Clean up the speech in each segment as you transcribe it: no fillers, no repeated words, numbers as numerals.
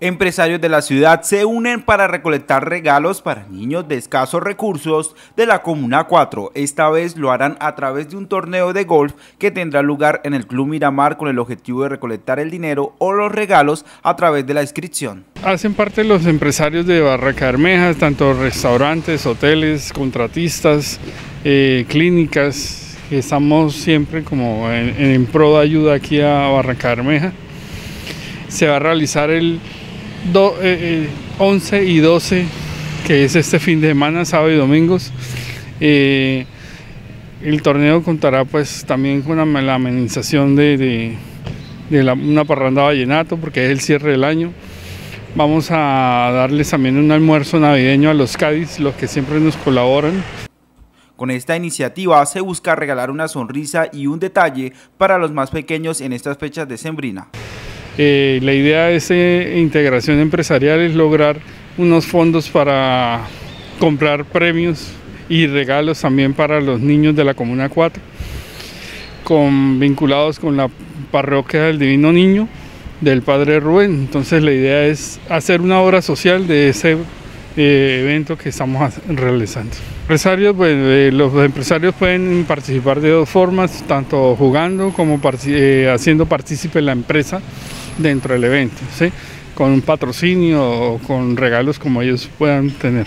Empresarios de la ciudad se unen para recolectar regalos para niños de escasos recursos de la Comuna 4. Esta vez lo harán a través de un torneo de golf que tendrá lugar en el Club Miramar con el objetivo de recolectar el dinero o los regalos a través de la inscripción. Hacen parte los empresarios de Barrancabermeja, tanto restaurantes, hoteles, contratistas, clínicas, que estamos siempre como en pro de ayuda aquí a Barrancabermeja. Se va a realizar el 11 y 12, que es este fin de semana, sábado y domingos. El torneo contará pues también con la amenización de una parranda vallenato, porque es el cierre del año. Vamos a darles también un almuerzo navideño a los Cádiz, los que siempre nos colaboran. Con esta iniciativa se busca regalar una sonrisa y un detalle para los más pequeños en estas fechas de sembrina. La idea de esta integración empresarial es lograr unos fondos para comprar premios y regalos también para los niños de la Comuna 4, vinculados con la parroquia del Divino Niño del Padre Rubén. Entonces la idea es hacer una obra social de ese evento que estamos realizando. Empresarios, pues, los empresarios pueden participar de dos formas, tanto jugando como haciendo partícipe la empresa dentro del evento, ¿sí? Con un patrocinio o con regalos como ellos puedan tener.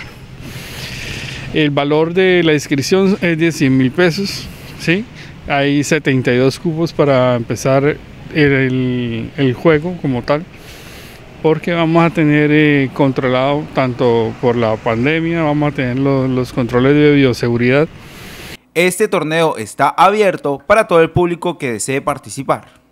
El valor de la inscripción es de 100.000 pesos, ¿sí? Hay 72 cupos para empezar el juego como tal, porque vamos a tener controlado, tanto por la pandemia, vamos a tener los controles de bioseguridad. Este torneo está abierto para todo el público que desee participar.